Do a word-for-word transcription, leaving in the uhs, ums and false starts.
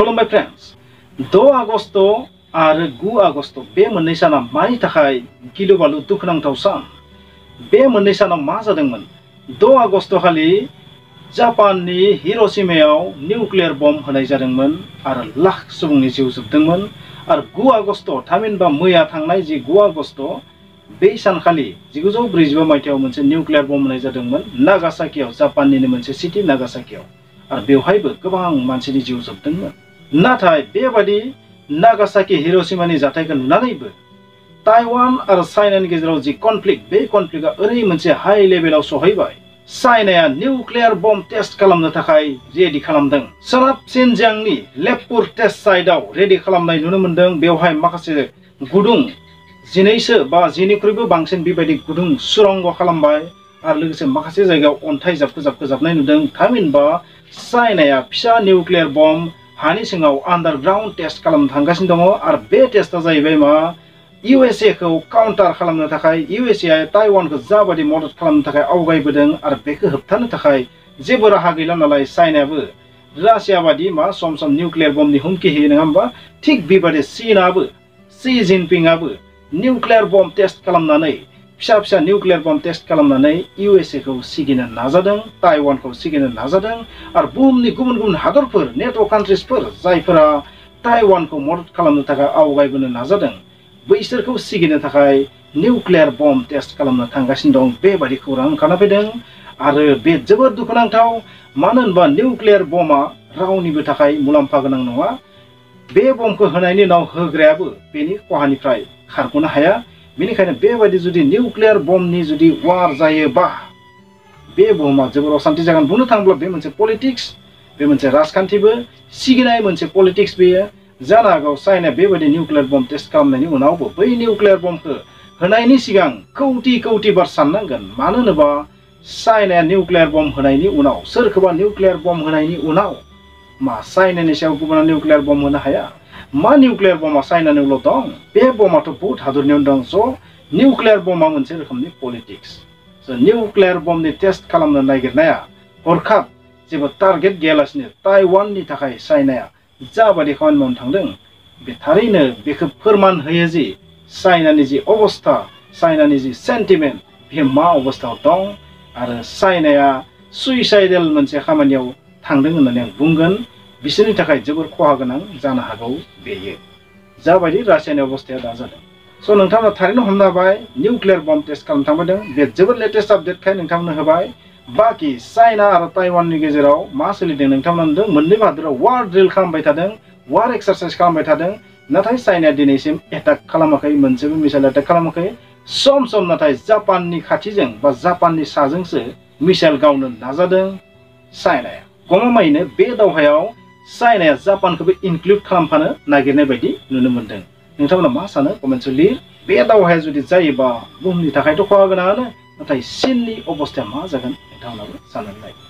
Hello my friends, two Agosto आरो nine Agosto बे मोननै साना मानि थाखाय गिलु बालु दुखुनांथाव सान बे मोननै साना मा जादोंमोन two Agosto खालि जापाननि हिरोशिमायाव निउक्लियार बम होनाय जादोंमोन आरो लाख सुबुंनि जिउ जोबदोंमोन आरो nine Agosto थामिनबा मैया थांनाय जि nine Agosto बे सानखालि nineteen forty-five मायथाइयाव मोनसे निउक्लियार बम होनाय जादोंमोन नागासाकियाव जापाननिनो मोनसे सिटी नागासाकियाव आरो बेवहायबो गोबां मानसिनि जिउ जोबदोंमोन नाथाय बेबादि नागासाकि हिरोशिमानि जाथायखौ नुनानैबो ताइवान आरो चाइनानि गेजेराव जि कनफ्लिक्ट बे कनफ्लिक्टआ ओरै मोनसे हाइ लेभेलाव सहैबाय चाइनाया निउक्लियार बम टेस्ट खालामनो थाखाय रेडी खालामदों सोनाब सिनजियांगनि लेपपुर टेस्ट साइटआव रेडी खालामनाय नुनो मोनदों बेवहाय माखासे गुदुं जिनैसो बा जिनिख्रुइबो बांसिन बेबायदि गुदुं सुरंग खालामबाय आरो लोगोसे माखासे जायगायाव अन्थाइ जाबखो जाबखो जाबनाय नुदों थामहिनबा चाइनाया फिसा निउक्लियार बम हानि सिङाव आन्डारग्राउन्ड टेस्ट खालामनो थांगासिनो दङ आरो बे टेस्टा जाहैबाय मा इउ एस ए खौ काउन्टार खालामनो थाखाय इउ एस ए आ ताइवानखौ जाबादि मदद खालामनो थाखाय आवगायबोदों आरो बेखौ होबथानो थाखाय जेबो राहा गैला नालाय चाइनायाबो रासिया बादि मा सम सम निउक्लियार बमनि हुमखि होयो नङा होमबा थिक बेबादि चीनआबो शी जिनपिंआबो निउक्लियार बम टेस्ट खालामनानै फिसा फिसा निउक्लियार बम टेस्ट खालामनानै इउ एस ए खौ सिगिनो नाजादों ताइवानखौ सिगिनो नाजादों आरो बुहुमनि गुबुन गुबुन हादरफोर नेटो कान्ट्रीजफोर जायफोरा ताइवानखौ मदद खालामनो थाखाय आवगायबोनो नाजादों बैसोरखौ सिगिनो थाखाय निउक्लियार बम टेस्ट खालामनो थांगासिनो दं बेबादि खौरां ओंखारना फैदों आरो बे जोबोद दुखुनांथाव मानो होनबा निउक्लियार बमा रावनिबो थाखाय मुलाम्फा गोनां नङा बे बमखौ होनायनि उनाव होग्रायाबो बेनि खहानिफ्राय खारग'नो हाया बेनिखायनो बेबादि जुदि निउक्लियार बमनि जुदि वार जायोबा बे बमा जोबोर अशान्ति जागोन बुंनो थांब्ला बे मोनसे पॉलिटिक्स बे मोनसे राजखान्थिबो सिगिनाय मोनसे पॉलिटिक्स बेयो जानो हागौ चाइना बेबादि निउक्लियार बम टेस्ट खालामनायनि उनावबो बै निउक्लियार बमखौ होनायनि सिगां कौटि कौटि बार साननांगोन मानो होनोबा चाइनाया निउक्लियार बम होनायनि उनाव सोरखौबा निउक्लियार बम होनायनि उनाव मा चाइनानि सायाव गुबुना निउक्लियार बम होनो हाया मा निउक्लियार बमा चाइनानिल' दं बे बमाथ' बहुत हादरनियाव दं स' निउक्लियार बमा मोनसे रोखोमनि पॉलिटिक्स स' निउक्लियार बमनि टेस्ट खालामनो नागिरनाया हरखाब जेबो टार्गेट गैयालासिनो ताइवाननि थाखाय चाइनाया जाबादि खामानि मावनो थांदों बे थारैनो बेखौ फोरमान होयो जि चाइनानि जि अबस्था चाइनानि जि सेन्टिमेन्ट बे मा अबस्थायाव दं आरो चाइनाया सुइसाइडेल मोनसे खामानियाव थांदों होननानै आं बुंगोन बिसोरनि थाखाय जोबोर खहा गोनां जानो हागौ बेयो जाबायदि रासायनिक अबस्थाया दा जादों सो नोंथांमोना थारैनो हमनो हाबाय निउक्लियार बम टेस्ट खालामनो थांबायदों बे जोबोर लेटेस्ट आपडेट खाय नोंथांमोननो होबाय बाकी चाइना आरो ताइवाननि गेजेराव मा सोलिदों नोंथांमोना नुदों मोननैबो हादोराव वार ड्रिल खालामबाय थादों वार एक्सरसाइज खालामबाय थादों नाथाय चाइनाया दिनैसिम एटाक खालामाखै मोनसेबो मिसाइल एटाक खालामाखै सम सम नाथाय जापाननि खाथिजों बा जापाननि साजोंसो मिसाइल गावनो नाजादों चाइनाया गमामायैनो बे दावहायाव चाइनाया जापानखौबो इनक्लुड खालामफानो नागिरनाय बायदि नुनो मोनदों नोंथांमोना मा सानो कमेन्टआव लिर बे दावहाया जुदि जायोबा बुहुमनि थाखायथ' खहा गोनाङानो नाथाय चीननि अबस्थाया मा जागोन नोंथांमोनाबो साननानै नाय